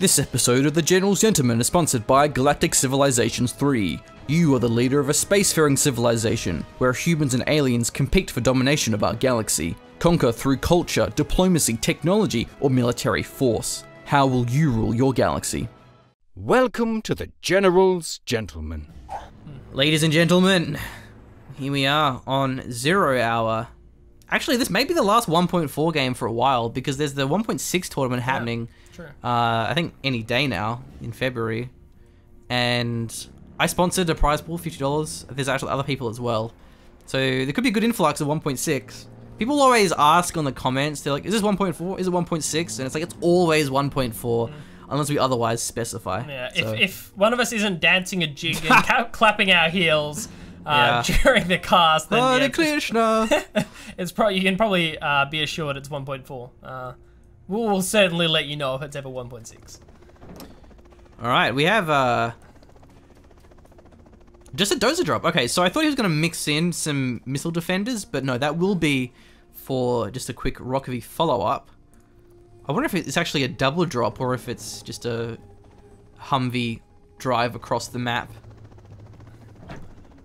This episode of The General's Gentlemen is sponsored by Galactic Civilizations 3. You are the leader of a spacefaring civilization, where humans and aliens compete for domination of our galaxy, conquer through culture, diplomacy, technology, or military force. How will you rule your galaxy? Welcome to The General's Gentlemen. Ladies and gentlemen, here we are on Zero Hour. Actually, this may be the last 1.4 game for a while, because there's the 1.6 tournament happening. Yeah. I think any day now, in February, and I sponsored a prize pool, $50, there's actually other people as well, so there could be a good influx of 1.6. People always ask on the comments, they're like, is this 1.4, is it 1.6, and it's like, it's always 1.4, unless we otherwise specify. Yeah, so. if one of us isn't dancing a jig and clapping our heels during the cast, then Hare Krishna. It's probably, you can probably be assured it's 1.4. We'll certainly let you know if it's ever 1.6. Alright, we have, just a dozer drop. Okay, so I thought he was going to mix in some missile defenders, but no, that will be for just a quick Rockavy follow-up. I wonder if it's actually a double drop, or if it's just a Humvee drive across the map.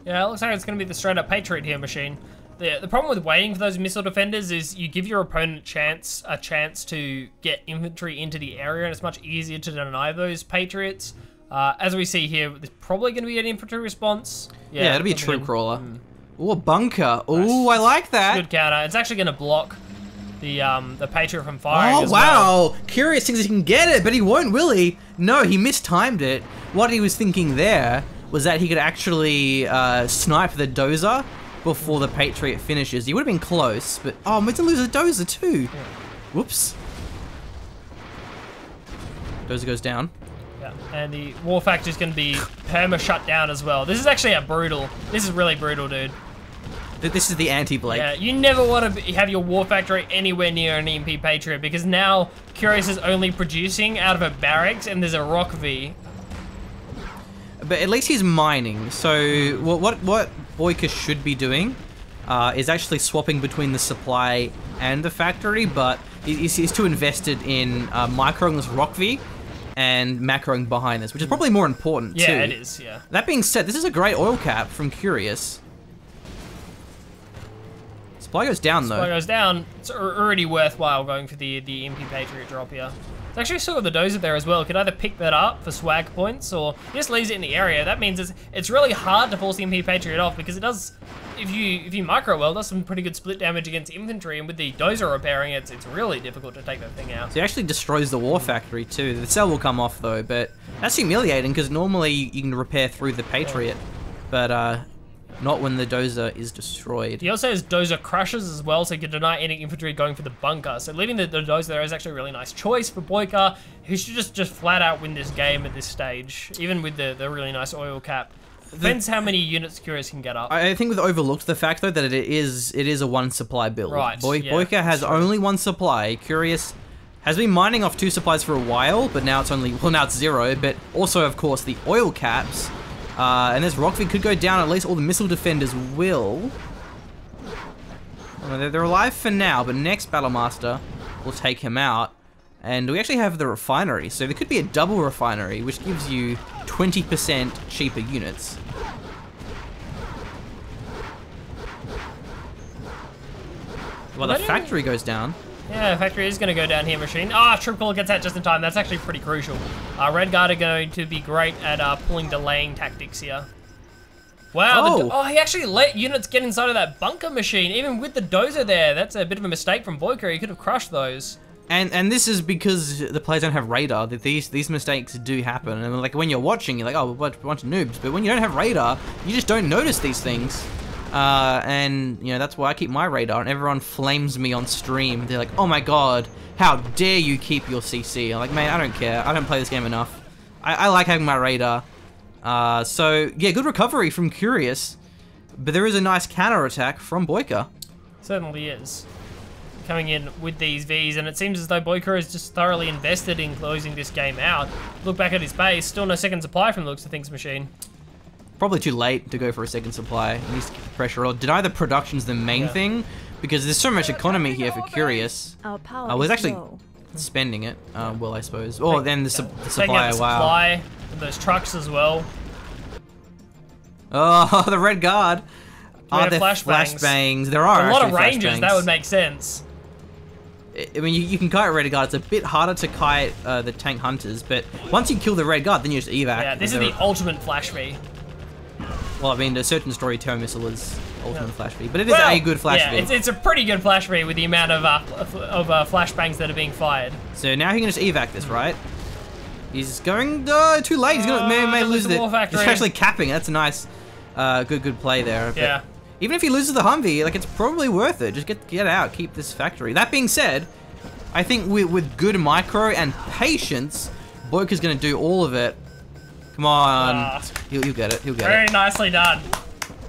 Yeah, it looks like it's going to be the straight-up Patriot here machine. The problem with waiting for those missile defenders is you give your opponent a chance to get infantry into the area, and it's much easier to deny those Patriots. As we see here, there's probably going to be an infantry response. Yeah, it'll be a troop crawler. Ooh, a bunker. Nice. Ooh, I like that. Good counter. It's actually going to block the Patriot from firing. Oh, as wow. Well. Curious thinks he can get it, but he won't, will he? No, he mistimed it. What he was thinking there was that he could actually snipe the dozer before the Patriot finishes. He would have been close, but oh, I'm going to lose a dozer too. Yeah. Whoops. Dozer goes down. Yeah, and the war factor is going to be perma shut down as well. This is actually a brutal. This is really brutal, dude. This is the anti-Blake. Yeah, you never want to have your war factory anywhere near an EMP Patriot, because now Curious is only producing out of a barracks, and there's a Rockavy. But at least he's mining. So what Boycah should be doing is actually swapping between the supply and the factory, but he's too invested in microing this Rockavy and macroing behind this, which is probably more important too. Yeah, it is, yeah. That being said, this is a great oil cap from Curious. Supply goes down though. Supply goes down. It's already worthwhile going for the MP Patriot drop here. It's actually sort of the dozer there as well. You can either pick that up for swag points, or it just leaves it in the area. That means it's really hard to force the MP Patriot off, because it does, if you micro well, it does some pretty good split damage against infantry, and with the dozer repairing it, it's really difficult to take that thing out. So it actually destroys the war factory too. The cell will come off though, but that's humiliating, because normally you can repair through the Patriot, but not when the dozer is destroyed. He also has dozer crushes as well, so he can deny any infantry going for the bunker. So leaving the dozer there is actually a really nice choice for Boycah, who should just flat out win this game at this stage, even with the really nice oil cap. Depends how many units Curious can get up. I think we've overlooked the fact though that it is a one supply build. Right. Boycah has only one supply. Curious has been mining off two supplies for a while, but now it's now it's zero, but also of course the oil caps. And this Rockavy could go down, at least all the missile defenders will. They're alive for now, but next Battlemaster will take him out. And we actually have the refinery, so there could be a double refinery, which gives you 20% cheaper units. Well, the factory goes down. Yeah, factory is going to go down here, machine. Ah, troop call gets out just in time. That's actually pretty crucial. Red Guard are going to be great at pulling delaying tactics here. Wow. Oh. He actually let units get inside of that bunker machine, even with the dozer there. That's a bit of a mistake from Boycah. He could have crushed those. And this is because the players don't have radar, that these mistakes do happen. And like when you're watching, you're like, oh, we're a bunch of noobs. But when you don't have radar, you just don't notice these things. And you know, that's why I keep my radar, and everyone flames me on stream. They're like, oh my god, how dare you keep your CC? I'm like, man, I don't care. I don't play this game enough. I like having my radar. So yeah, good recovery from Curious, but there is a nice counterattack from Boycah. Certainly is. Coming in with these Vs, and it seems as though Boycah is just thoroughly invested in closing this game out. Look back at his base, still no second supply from the looks of things, machine. Probably too late to go for a second supply. He needs to keep the pressure on. Deny the production's the main thing, because there's so much economy here for Curious. There's actually spending it. Well, I suppose. Oh, then the supply. The supply, wow. And those trucks as well. Oh, the red guard. Are there flashbangs? There are. A lot of rangers. That would make sense. I mean, you can kite red guard. It's a bit harder to kite the tank hunters, but once you kill the red guard, then you just evac. Yeah, this is the ultimate flash V. Well, I mean, a certain story tow missile is ultimate flash V, but it is a good flash V. It's a pretty good flash V with the amount of flashbangs that are being fired. So now he can just evac this, right? He's going too late. He's gonna may lose it. He's actually capping. That's a nice, good play there. But yeah. Even if he loses the Humvee, like, it's probably worth it. Just get out. Keep this factory. That being said, I think with good micro and patience, Boycah's gonna do all of it. Come on, he'll get it. He'll get it. Very nicely done.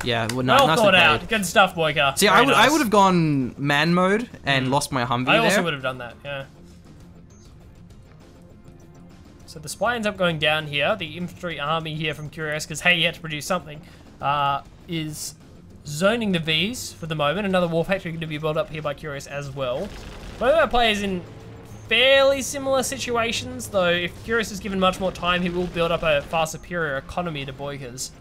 Yeah, well thought out. Good stuff, Boycah. See, I would have gone man mode and lost my Humvee there. I also would have done that. Yeah. So the supply ends up going down here. The infantry army here from Curious, because hey, you had to produce something, is zoning the Vs for the moment. Another war factory going to be built up here by Curious as well. Both of our players in fairly similar situations, though if Curious is given much more time, he will build up a far superior economy to Boycah's.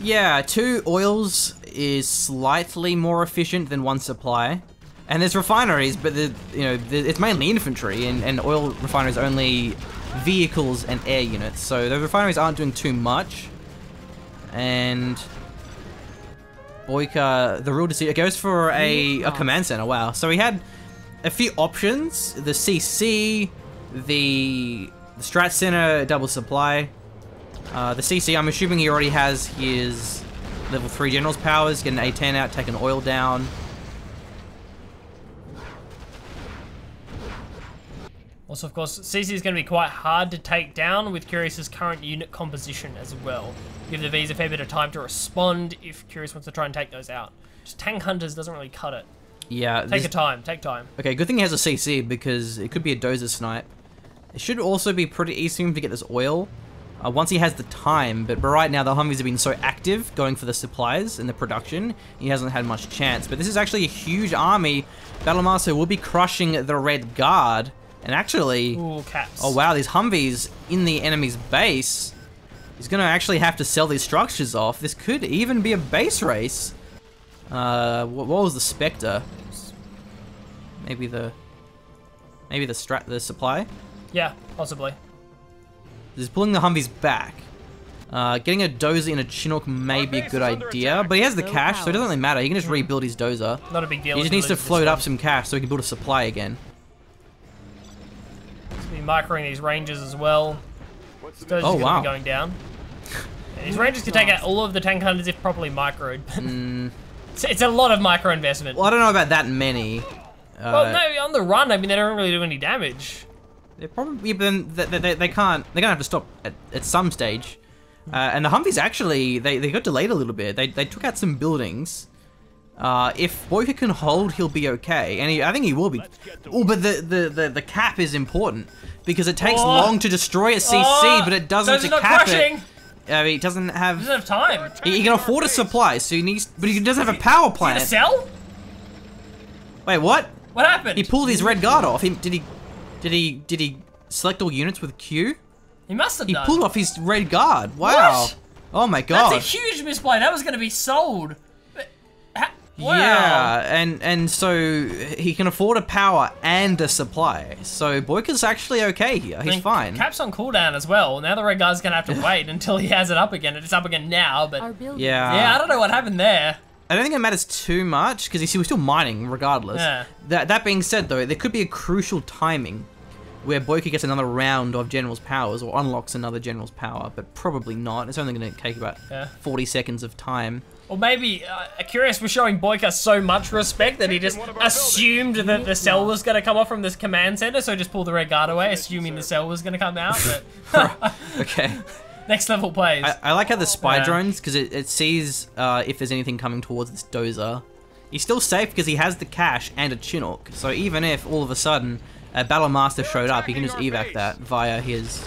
Yeah, 2 oils is slightly more efficient than 1 supply. And there's refineries, but it's mainly infantry, and oil refineries only vehicles and air units. So the refineries aren't doing too much. And Boycah, the real decision, goes for a command center. Wow. So he had a few options: the CC, the strat center, double supply. The CC, I'm assuming he already has his level 3 general's powers. Get an A10 out, take an oil down. Also, of course, CC is going to be quite hard to take down with Curious's current unit composition as well. Give the Vs a fair bit of time to respond if Curious wants to try and take those out. Just tank hunters doesn't really cut it. Yeah. Take your time. Take time. Okay, good thing he has a CC, because it could be a dozer snipe. It should also be pretty easy for him to get this oil once he has the time, but right now the Humvees have been so active going for the supplies and the production, he hasn't had much chance. But this is actually a huge army. Battlemaster will be crushing the Red Guard. And actually, ooh, caps. Oh wow, these Humvees in the enemy's base. He's gonna actually have to sell these structures off. This could even be a base race. What was the Spectre? Maybe the supply? Yeah, possibly. He's pulling the Humvees back. Getting a dozer in a Chinook may be a good idea, but he has the cash, so it doesn't really matter. He can just rebuild his dozer. Not a big deal. He just needs to float up some cash so he can build a supply again. Microing these rangers as well. Oh wow! Be going down. Yeah, these rangers could take out all of the tank hunters if properly microed. It's a lot of micro investment. Well, I don't know about that many. Well, no, on the run, I mean, they don't really do any damage. They probably, but they can't. They're gonna have to stop at some stage. And the Humvees actually they got delayed a little bit. They took out some buildings. If Boycah can hold, he'll be okay, and I think he will be. Oh, but the cap is important, because it takes long to destroy a CC, but it doesn't to cap it. I mean, he doesn't have time. He can afford a supply, so he needs, but he doesn't have a power plant. Is he in a cell? Wait, what? What happened? He pulled his red guard off. Did he select all units with Q? He must have done. He pulled off his red guard. Wow. What? Oh my god. That's a huge misplay. That was going to be sold. Wow. Yeah, and so he can afford a power and a supply. So Boycah's actually okay here. He's fine. Cap's on cooldown as well. Now the red guard's gonna have to wait until he has it up again. It's up again now, but yeah, I don't know what happened there. I don't think it matters too much because you see we're still mining regardless. Yeah. That being said, though, there could be a crucial timing where Boycah gets another round of general's powers or unlocks another general's power, but probably not. It's only going to take about 40 seconds of time. Or maybe Curious was showing Boycah so much respect that he just assumed that the cell was going to come off from this command center, so just pulled the red guard away, assuming the cell was going to come out. But okay. Next level plays. I like how the spy drones, because it sees if there's anything coming towards this dozer. He's still safe because he has the cash and a Chinook, so even if all of a sudden a Battlemaster showed up, he can just evac that via his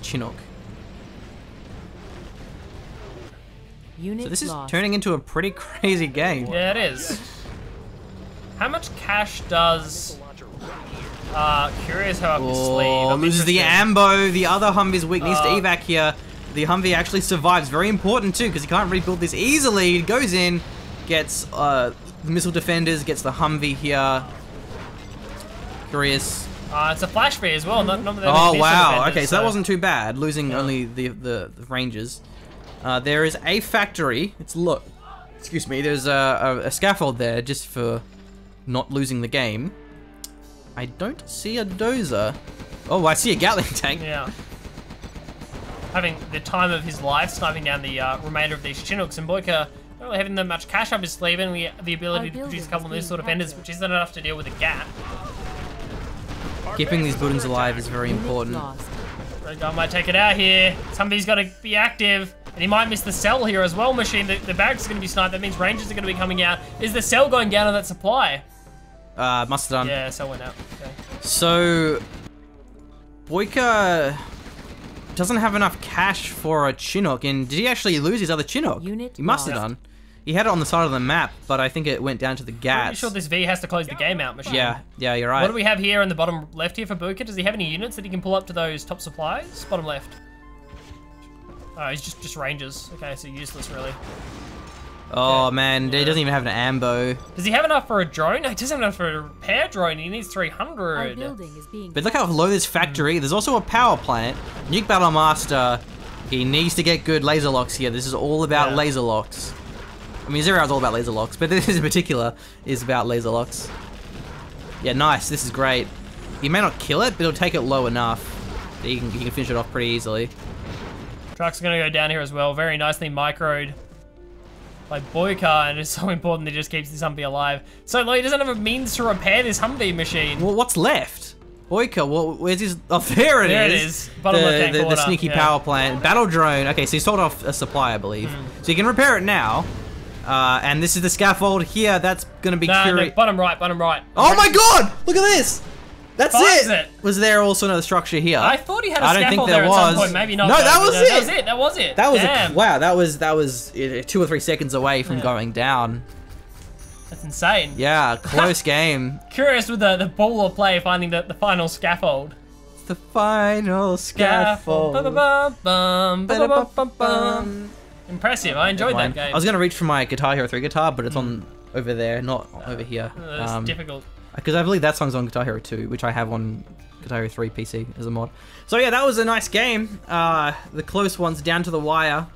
Chinook. So this is turning into a pretty crazy game. Yeah, it is. How much cash does Curious how I can sleep. Oh, loses the Ambo. The other Humvee's weak needs to evac here. The Humvee actually survives. Very important too, because he can't rebuild this easily. He goes in, gets the missile defenders, gets the Humvee here. Curious. It's a flash fee as well. Not that oh wow. Defenders, okay, so that wasn't too bad. Losing only the Rangers. There is a factory. It's look. Excuse me. There's a scaffold there just for not losing the game. I don't see a dozer. Oh, I see a Gatling tank. Yeah. Having the time of his life, sniping down the remainder of these Chinooks, and Boycah not really having that much cash up his sleeve, and we the ability to produce a couple of these sort of vendors, which isn't enough to deal with a gap. Keeping these buildings alive is very important. Red guy might take it out here. Somebody's got to be active. And he might miss the cell here as well, Machine. The barracks is going to be sniped. That means Rangers are going to be coming out. Is the cell going down on that supply? Must have done. Yeah, cell went out. Okay. So, Boycah doesn't have enough cash for a Chinook. And did he actually lose his other Chinook? Unit he must have done. He had it on the side of the map, but I think it went down to the gas. I'm pretty sure this V has to close the game out, Machine. Yeah, you're right. What do we have here in the bottom left here for Boycah? Does he have any units that he can pull up to those top supplies? Bottom left. Oh, he's just Rangers. Okay, so useless, really. Oh, okay. Man, he doesn't even have an ambo. Does he have enough for a drone? No, he doesn't have enough for a repair drone. He needs 300. But look how low this factory. There's also a power plant. Nuke Battle Master. He needs to get good laser locks here. This is all about laser locks. I mean, Zero Hour's all about laser locks, but this in particular is about laser locks. Yeah, nice. This is great. He may not kill it, but he'll take it low enough that he can finish it off pretty easily. Trucks are going to go down here as well. Very nicely microed by Boycah, and it's so important that he just keeps this Humvee alive. So low, he doesn't have a means to repair this Humvee, Machine. Well, what's left? Boycah, well, where's his... Oh, there it is. The sneaky power plant. Battle drone. Okay, so he's sold off a supply, I believe. So you can repair it now. And this is the scaffold here. That's going to be curious. No, bottom right. Oh my god! Look at this! That's it! Was there also another structure here? I thought he had a scaffold there at some point. Maybe not. No, that was it. Wow, that was 2 or 3 seconds away from going down. That's insane. Yeah, close game. Curious with the ball of play, finding the final scaffold. The final scaffold. Impressive. I enjoyed that game. I was going to reach for my Guitar Hero 3 guitar, but it's on over there, not over here. That's difficult. Because I believe that song's on Guitar Hero 2, which I have on Guitar Hero 3 PC as a mod. So yeah, that was a nice game. The close ones down to the wire.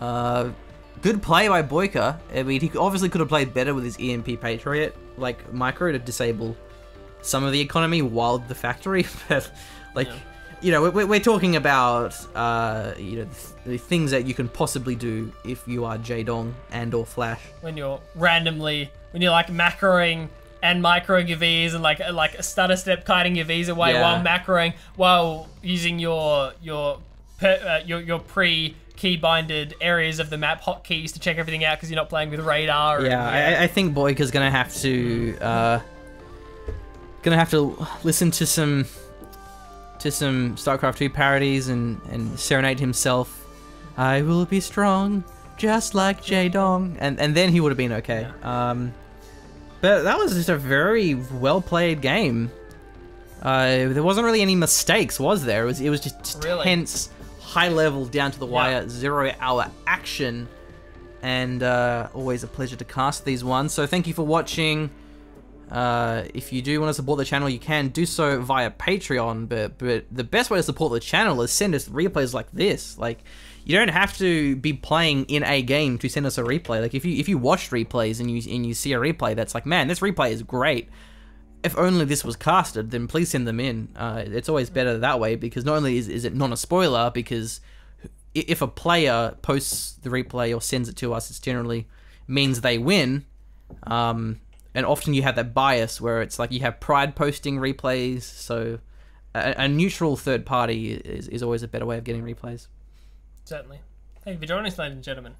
Good play by Boycah. I mean, he obviously could have played better with his EMP Patriot, like micro to disable some of the economy while the factory. But like, you know, we're talking about you know, the things that you can possibly do if you are J-Dong and or Flash. When you're like macroing and microing your Vs and like a stutter step kiting your Vs away while macroing, while using your pre-keybinded areas of the map hotkeys to check everything out because you're not playing with radar. I think Boycah's gonna have to listen to some StarCraft II parodies and serenade himself. I will be strong, just like J-Dong, and then he would have been okay. But that was just a very well-played game. There wasn't really any mistakes, was there? It was just really tense, high-level, down-to-the-wire, zero-hour action. And always a pleasure to cast these ones. So thank you for watching. If you do want to support the channel, you can do so via Patreon. But the best way to support the channel is send us replays like this. Like, you don't have to be playing in a game to send us a replay. Like, if you watch replays and you see a replay that's like, man, this replay is great. If only this was casted, then please send them in. It's always better that way, because not only is it not a spoiler, because if a player posts the replay or sends it to us, it generally means they win. And often you have that bias where it's like you have Pride posting replays. So a neutral third party is always a better way of getting replays. Certainly. Thank you for joining us, ladies and gentlemen.